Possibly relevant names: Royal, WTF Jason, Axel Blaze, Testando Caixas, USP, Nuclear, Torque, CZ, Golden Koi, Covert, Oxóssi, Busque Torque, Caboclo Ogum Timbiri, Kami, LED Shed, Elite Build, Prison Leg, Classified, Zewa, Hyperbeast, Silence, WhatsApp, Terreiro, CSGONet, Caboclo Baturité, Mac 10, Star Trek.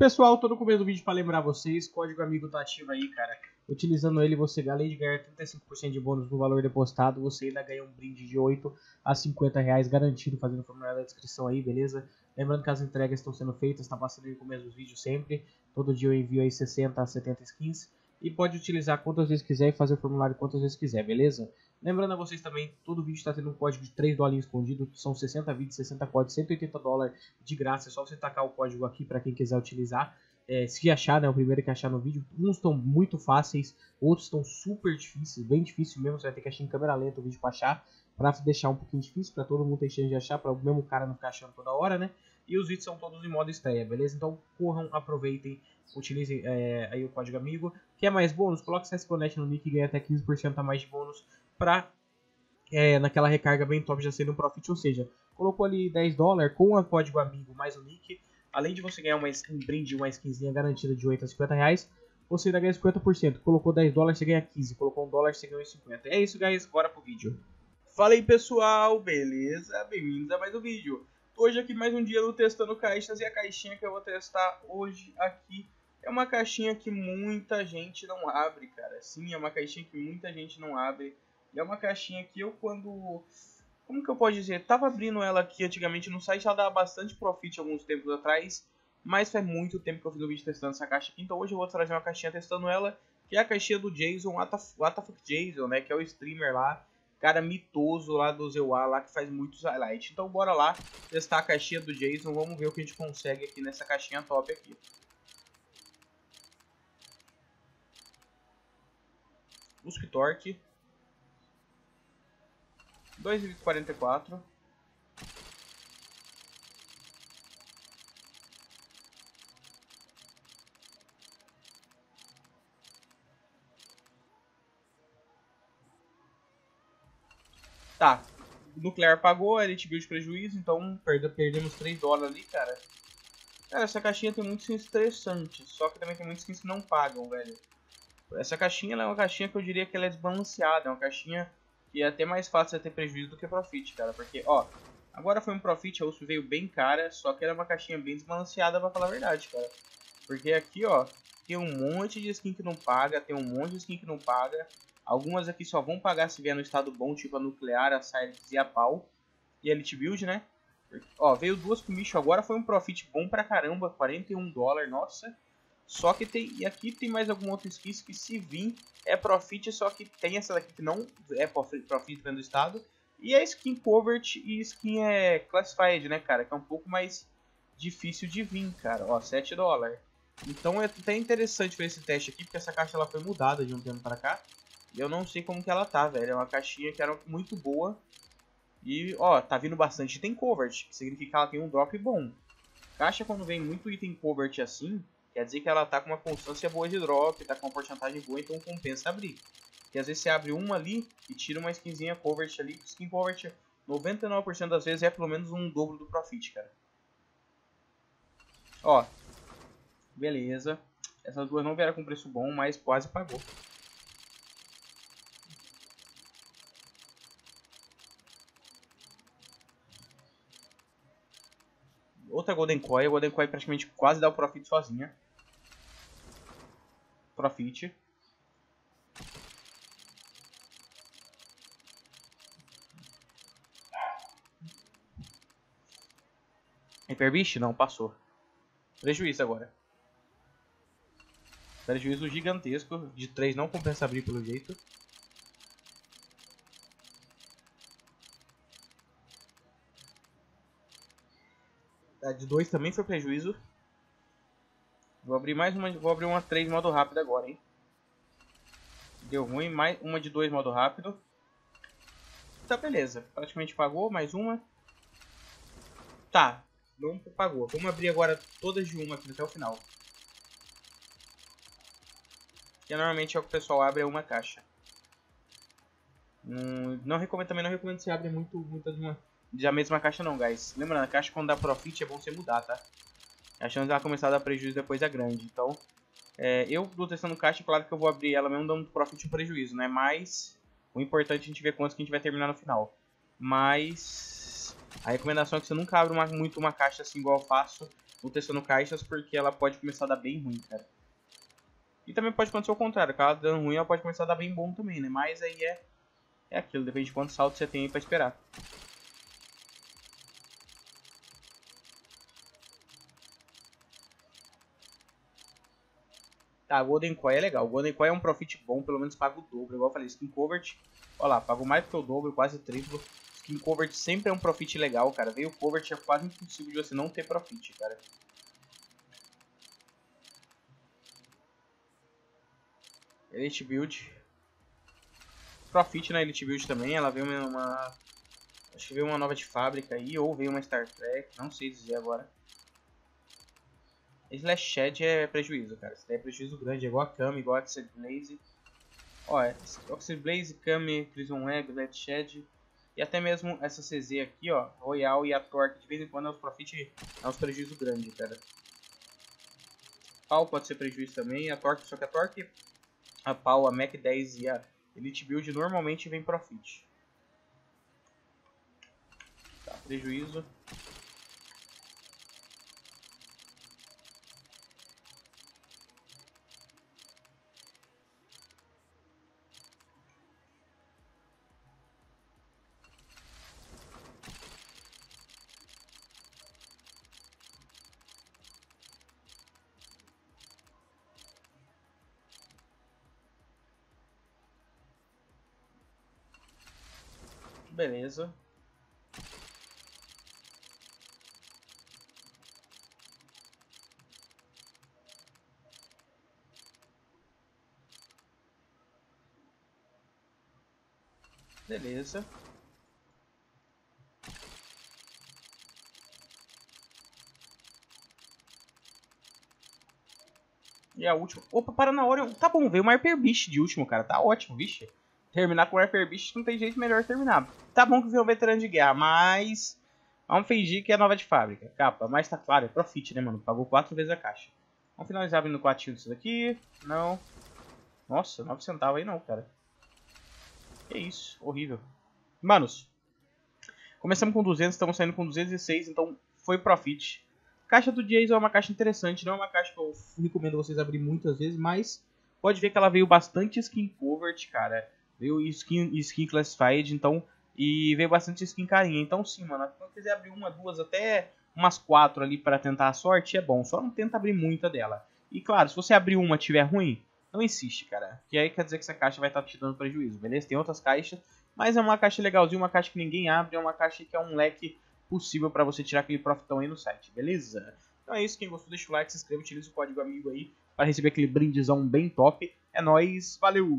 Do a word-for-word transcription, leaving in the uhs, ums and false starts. Pessoal, tô no começo do vídeo para lembrar vocês, código amigo tá ativo aí, cara. Utilizando ele, você, além de ganhar trinta e cinco por cento de bônus no valor depositado, você ainda ganha um brinde de oito a cinquenta reais garantido, fazendo o formulário da descrição aí, beleza? Lembrando que as entregas estão sendo feitas, tá passando aí no começo dos vídeos sempre. Todo dia eu envio aí sessenta a setenta skins. E pode utilizar quantas vezes quiser e fazer o formulário quantas vezes quiser, beleza? Lembrando a vocês também, todo vídeo está tendo um código de três dólares escondido, são sessenta vídeos, sessenta códigos, cento e oitenta dólares de graça, é só você tacar o código aqui para quem quiser utilizar, é, se achar, né, o primeiro que achar no vídeo. Uns estão muito fáceis, outros estão super difíceis, bem difícil mesmo, você vai ter que achar em câmera lenta o vídeo para achar, para deixar um pouquinho difícil, para todo mundo ter chance de achar, para o mesmo cara não ficar achando toda hora, né? E os vídeos são todos em modo estreia, beleza? Então corram, aproveitem, utilizem é, aí o código amigo. Quer mais bônus? Coloque C S G O ponto net no nick e ganha até quinze por cento a mais de bônus pra, é, naquela recarga bem top já sendo um profit. Ou seja, colocou ali dez dólares com o código amigo mais o nick. Além de você ganhar uma skin, um brinde, uma skinzinha garantida de oito a cinquenta reais, você ainda ganha cinquenta por cento. Colocou dez dólares, você ganha quinze. Colocou um dólar, você ganha cinquenta. É isso, guys. Bora pro vídeo. Fala aí, pessoal. Beleza? Bem-vindos a mais um vídeo. Hoje aqui mais um dia no Testando Caixas, e a caixinha que eu vou testar hoje aqui é uma caixinha que muita gente não abre, cara. Sim, é uma caixinha que muita gente não abre. E é uma caixinha que eu quando... Como que eu posso dizer? Tava abrindo ela aqui antigamente no site, ela dava bastante profit alguns tempos atrás. Mas faz muito tempo que eu fiz um vídeo testando essa caixa aqui, então hoje eu vou trazer uma caixinha testando ela, que é a caixinha do Jason, o W T F Jason, né? Que é o streamer lá, cara mitoso lá do Zewa, lá que faz muitos highlights. Então bora lá testar a caixinha do Jason, vamos ver o que a gente consegue aqui nessa caixinha top aqui. Busque Torque dois vírgula quarenta e quatro, tá, Nuclear pagou, a Elite Build prejuízo, então perdemos três dólares ali, cara. Cara, essa caixinha tem muitos skins interessantes, só que também tem muitos skins que não pagam, velho. Essa caixinha ela é uma caixinha que eu diria que ela é desbalanceada, é uma caixinha que é até mais fácil de ter prejuízo do que profit, cara. Porque, ó, agora foi um profit, a U S P veio bem cara, só que era uma caixinha bem desbalanceada pra falar a verdade, cara. Porque aqui, ó, tem um monte de skin que não paga, tem um monte de skin que não paga. Algumas aqui só vão pagar se vier no estado bom, tipo a Nuclear, a Silence e a Pau. E a Elite Build, né? Ó, veio duas com bicho, agora foi um profit bom pra caramba, quarenta e um dólares, nossa. Só que tem, e aqui tem mais alguma outra skin que se vir é profit, só que tem essa daqui que não é profit dentro do estado. E a skin Covert e skin é Classified, né, cara? Que é um pouco mais difícil de vir, cara. Ó, sete dólares. Então é até interessante ver esse teste aqui, porque essa caixa ela foi mudada de um tempo pra cá. E eu não sei como que ela tá, velho. É uma caixinha que era muito boa. E, ó, tá vindo bastante item Covert, que significa que ela tem um drop bom. Caixa quando vem muito item Covert assim, quer dizer que ela tá com uma constância boa de drop, tá com uma porcentagem boa, então compensa abrir. Porque às vezes você abre uma ali e tira uma skinzinha Covert ali. Skin Covert, noventa e nove por cento das vezes é pelo menos um dobro do profit, cara. Ó, beleza. Essas duas não vieram com preço bom, mas quase pagou. Outra Golden Koi, a Golden Koi praticamente quase dá o profit sozinha. Profit. Hyperbeast? Não, passou. Prejuízo agora. Prejuízo gigantesco, de três não compensa abrir pelo jeito. De dois também foi prejuízo. Vou abrir mais uma, vou abrir uma três modo rápido agora, hein. Deu ruim, mais uma de dois modo rápido. Tá, beleza. Praticamente pagou, mais uma. Tá, não pagou. Vamos abrir agora todas de uma aqui até o final. Que normalmente é o que o pessoal abre, é uma caixa. Hum, não recomendo também, não recomendo que você abra muito, muitas de uma... Já a mesma caixa não, guys. Lembrando, a caixa quando dá profit é bom você mudar, tá? A chance dela começar a dar prejuízo depois é grande. Então, é, eu tô testando caixa, claro que eu vou abrir ela mesmo dando profit e prejuízo, né? Mas, o importante é a gente ver quantos que a gente vai terminar no final. Mas, a recomendação é que você nunca abra uma, muito uma caixa assim igual eu faço. o Testando Caixas, porque ela pode começar a dar bem ruim, cara. E também pode acontecer o contrário, cara, dando ruim ela pode começar a dar bem bom também, né? Mas aí é, é aquilo, depende de quantos saltos você tem aí pra esperar. Tá, Golden Koi é legal. O Golden Koi é um profit bom, pelo menos paga o dobro. Igual eu falei, Skin Covert, ó lá, pago mais que o dobro, quase o triplo. Skin Covert sempre é um profit legal, cara. Veio o Covert, é quase impossível de você não ter profit, cara. Elite Build. Profit na Elite Build também. Ela veio uma, uma... Acho que veio uma nova de fábrica aí, ou veio uma Star Trek, não sei dizer agora. Esse L E D Shed é prejuízo, cara. Isso daí é prejuízo grande, é igual a Kami, igual a Axel Blaze. Ó, Axel Blaze, Kami, Prison Leg, L E D Shed. E até mesmo essa C Z aqui, ó, Royal e a Torque. De vez em quando é os profit, é uns prejuízo grande, cara. Pau pode ser prejuízo também, a Torque, só que a Torque, a Pau, a Mac dez e a Elite Build normalmente vem profit. Tá, prejuízo. Beleza. Beleza. E a última. Opa, para na hora. Tá bom, veio uma Hyperbeast de último, cara. Tá ótimo, vixe. Terminar com o Hyperbeast não tem jeito melhor terminar. Tá bom que veio um veterano de guerra, mas... Vamos fingir que é nova de fábrica. Capa, mas tá claro, é profit, né, mano? Pagou quatro vezes a caixa. Vamos finalizar abrindo quatro disso daqui. Não. Nossa, nove centavos aí não, cara. Que isso, horrível. Manos, começamos com duzentos, estamos saindo com duzentos e seis, então foi profit. Caixa do Jason é uma caixa interessante, não é uma caixa que eu recomendo vocês abrir muitas vezes, mas... Pode ver que ela veio bastante skin covert, cara. Veio skin, skin Classified, então... E veio bastante skin carinha. Então sim, mano, se você quiser abrir uma, duas, até umas quatro ali pra tentar a sorte, é bom. Só não tenta abrir muita dela. E claro, se você abrir uma e tiver ruim, não insiste, cara. Que aí quer dizer que essa caixa vai estar te dando prejuízo, beleza? Tem outras caixas, mas é uma caixa legalzinha, uma caixa que ninguém abre, é uma caixa que é um leque possível pra você tirar aquele profitão aí no site, beleza? Então é isso, quem gostou deixa o like, se inscreva, utiliza o código amigo aí pra receber aquele brindezão bem top. É nóis, valeu!